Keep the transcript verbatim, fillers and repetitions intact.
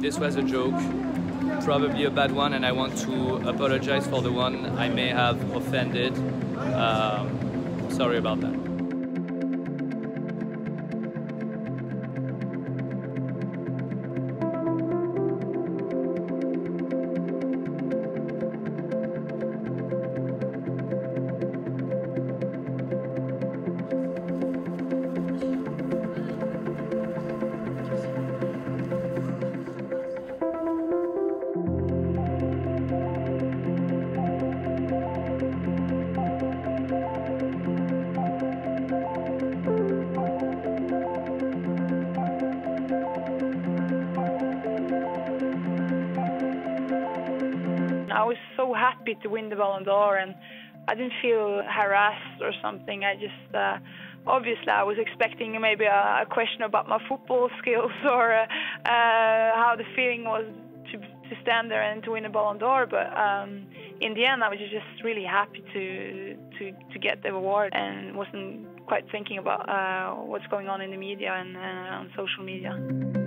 This was a joke, probably a bad one, and I want to apologize for the one I may have offended. Um, sorry about that. I was so happy to win the Ballon d'Or, and I didn't feel harassed or something. I just, uh, obviously, I was expecting maybe a, a question about my football skills or uh, uh, how the feeling was to, to stand there and to win a Ballon d'Or. But um, in the end, I was just really happy to, to, to get the award and wasn't quite thinking about uh, what's going on in the media and uh, on social media.